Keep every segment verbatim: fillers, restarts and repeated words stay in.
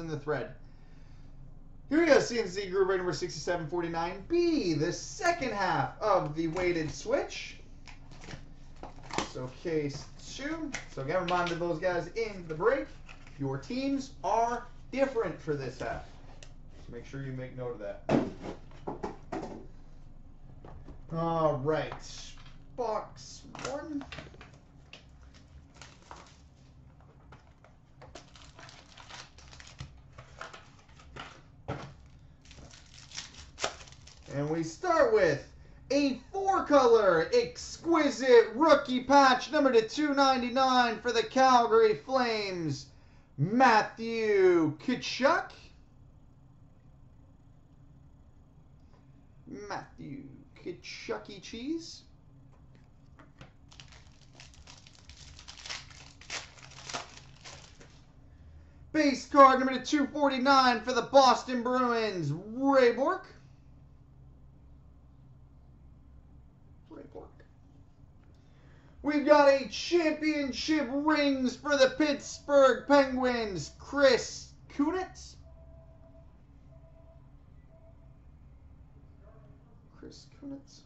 in the thread. Here we go, C N C group break number sixty-seven forty-nine B, the second half of the weighted switch. So case two. So again, remind those guys in the break, your teams are different for this half. So make sure you make note of that. All right, box one. And we start with a four-color exquisite rookie patch, number two ninety-nine for the Calgary Flames, Matthew Tkachuk. Matthew Tkachuk Cheese. Base card, number two forty-nine for the Boston Bruins, Ray Bourque. We've got a championship rings for the Pittsburgh Penguins, Chris Kunitz. Chris Kunitz.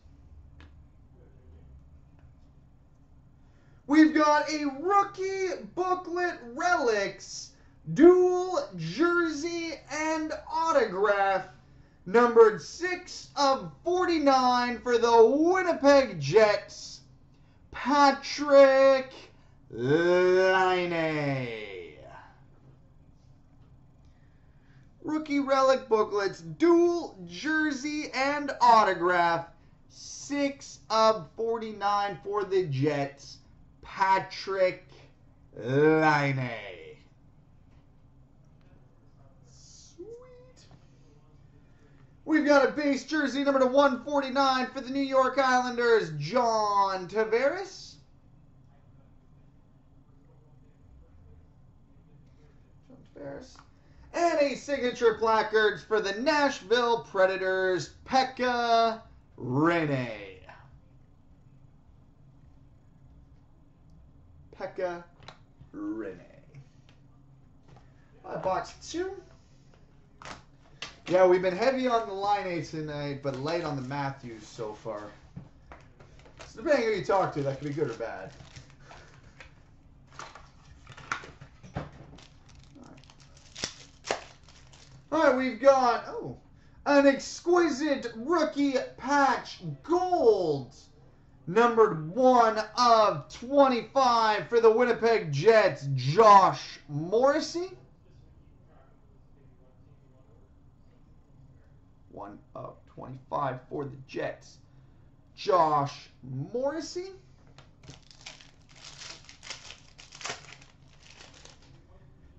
We've got a rookie booklet relics, dual jersey and autograph, numbered six of forty-nine for the Winnipeg Jets, Patrik Laine. Rookie relic booklets, dual jersey and autograph, six of forty-nine for the Jets, Patrik Laine. Sweet. We've got a base jersey, number one forty-nine for the New York Islanders, John Tavares. John Tavares. And a signature placards for the Nashville Predators, Pekka Rinne. Pekka Rinne. I bought two. Yeah, we've been heavy on the Laine tonight, but light on the Matthews so far. So depending on who you talk to, that could be good or bad. All right, All right we've got oh, an exquisite rookie patch gold, numbered one of twenty-five for the Winnipeg Jets, Josh Morrissey. one of twenty-five for the Jets, Josh Morrissey.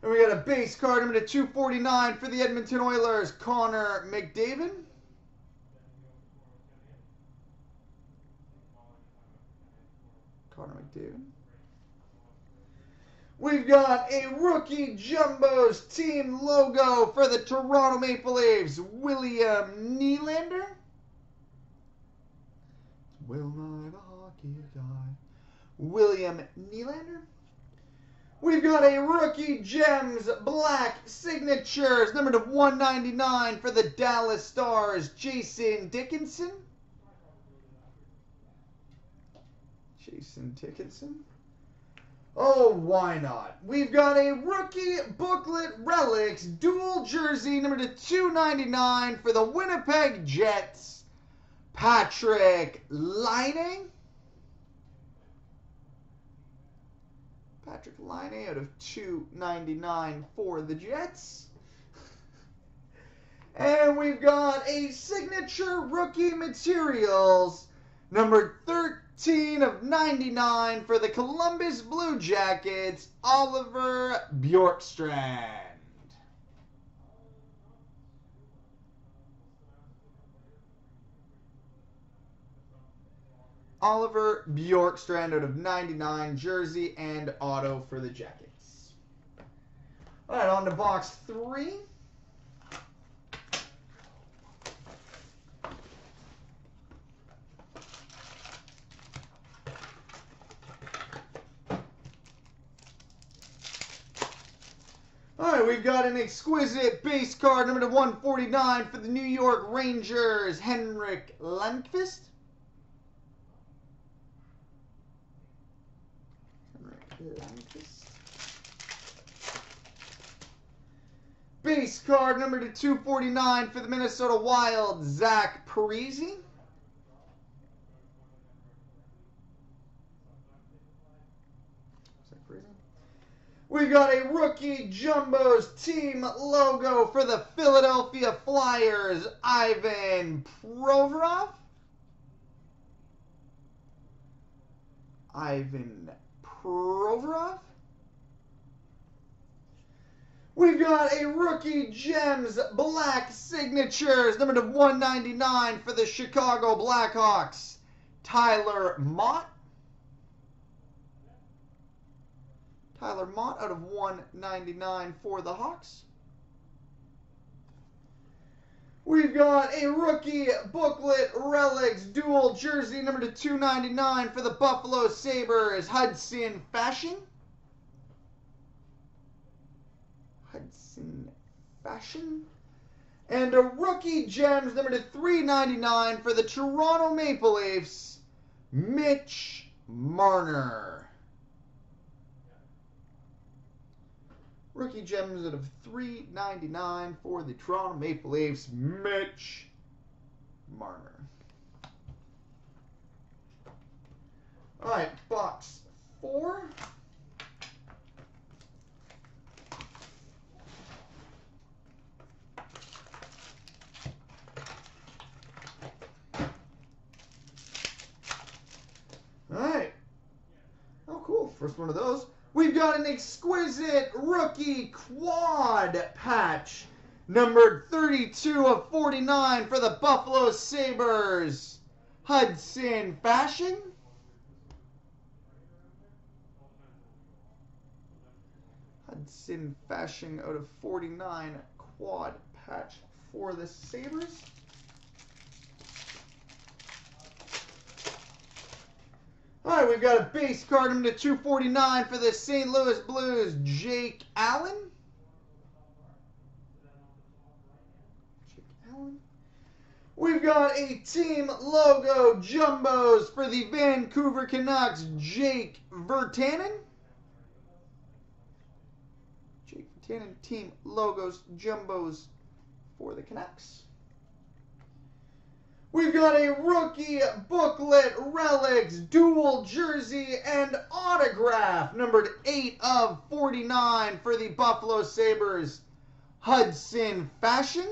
And we got a base card, number two forty-nine for the Edmonton Oilers, Connor McDavid. Connor McDavid. We've got a rookie Jumbo's team logo for the Toronto Maple Leafs, William Nylander. Will not a hockey guy. William Nylander. We've got a rookie Gems Black Signatures, number one ninety-nine for the Dallas Stars, Jason Dickinson. Jason Dickinson. Oh, why not? We've got a rookie booklet relics, dual jersey, number two ninety-nine for the Winnipeg Jets, Patrik Laine. Patrik Laine out of two ninety-nine for the Jets. And we've got a signature rookie materials, number thirteen. eighteen of ninety-nine for the Columbus Blue Jackets, Oliver Bjorkstrand. Oliver Bjorkstrand out of ninety-nine, jersey and auto for the Jackets. All right, on to box three. We've got an exquisite base card, number to one forty-nine for the New York Rangers, Henrik Lundqvist. Henrik Lundqvist. Base card, number to two forty-nine for the Minnesota Wild, Zach Parise. We've got a rookie Jumbo's team logo for the Philadelphia Flyers, Ivan Provorov. Ivan Provorov. We've got a rookie Gems Black Signatures, number to one ninety-nine for the Chicago Blackhawks, Tyler Motte. Tyler Motte out of one ninety-nine for the Hawks. We've got a rookie booklet relics dual jersey number to two ninety-nine for the Buffalo Sabres, Hudson Fasching. Hudson Fasching. And a rookie gems number to three ninety-nine for the Toronto Maple Leafs, Mitch Marner. Rookie gems out of three ninety-nine for the Toronto Maple Leafs, Mitch Marner. All right, box four. All right. Oh, cool. First one of those. We've got an exquisite rookie quad patch, numbered thirty-two of forty-nine for the Buffalo Sabres, Hudson Fasching. Hudson Fasching out of forty-nine quad patch for the Sabres. All right, we've got a base card number to two forty-nine for the Saint Louis Blues, Jake Allen. Jake Allen. We've got a team logo Jumbos for the Vancouver Canucks, Jake Virtanen. Jake Virtanen, team logos Jumbos for the Canucks. We've got a rookie booklet relics, dual jersey, and autograph, numbered eight of forty-nine for the Buffalo Sabres, Hudson Fasching.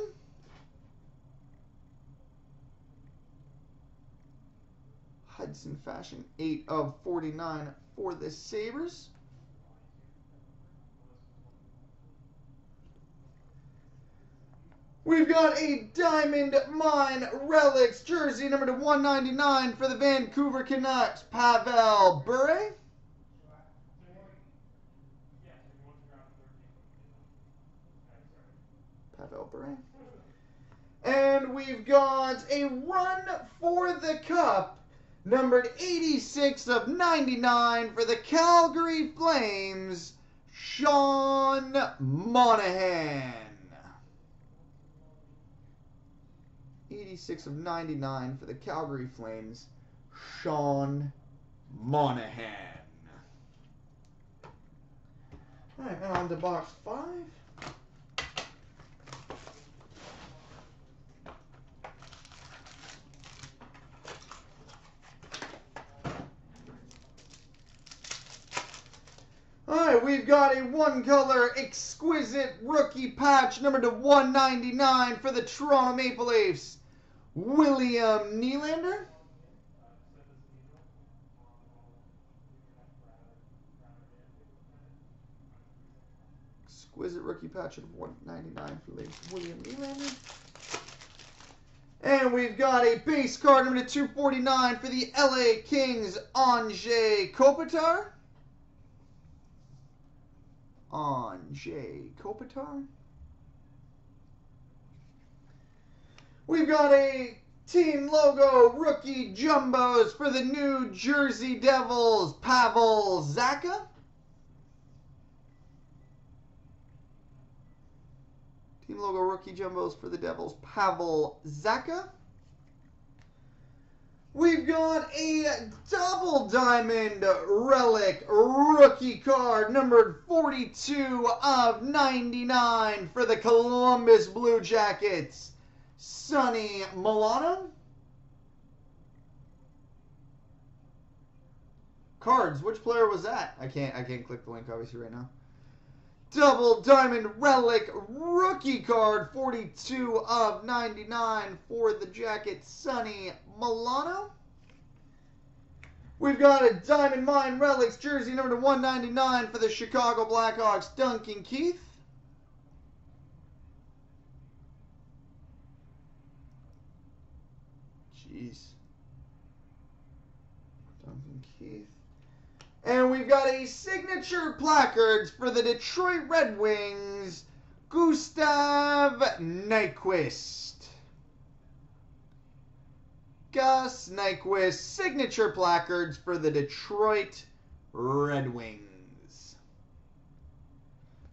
Hudson Fasching, eight of forty-nine for the Sabres. We've got a Diamond Mine Relics jersey, number to one ninety-nine for the Vancouver Canucks, Pavel Bure. Pavel Bure. And we've got a Run for the Cup, numbered eighty-six of ninety-nine for the Calgary Flames, Sean Monahan. eighty-six of ninety-nine for the Calgary Flames, Sean Monahan. All right, now on to box five. All right, we've got a one-color exquisite rookie patch, number to one ninety-nine for the Toronto Maple Leafs, William Nylander. Exquisite rookie patch of one ninety-nine for the Leafs, William Nylander. And we've got a base card number to two forty-nine for the L A Kings, Anze Kopitar. Anze Kopitar. We've got a team logo rookie Jumbos for the New Jersey Devils, Pavel Zacha. Team Logo Rookie Jumbos for the Devils, Pavel Zacha. We've got a double diamond relic rookie card, numbered forty-two of ninety-nine for the Columbus Blue Jackets, Sonny Milano. Cards, which player was that? I can't, I can't click the link obviously right now. Double diamond relic rookie card, forty-two of ninety-nine for the Jackets, Sonny Milano. We've got a Diamond Mine Relics jersey number to one ninety-nine for the Chicago Blackhawks, Duncan Keith. Jeez. Duncan Keith. And we've got a signature placards for the Detroit Red Wings, Gustav Nyquist. Gus Nyquist, signature placards for the Detroit Red Wings.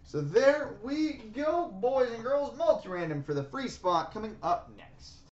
So there we go, boys and girls. Multi-random for the free spot coming up next.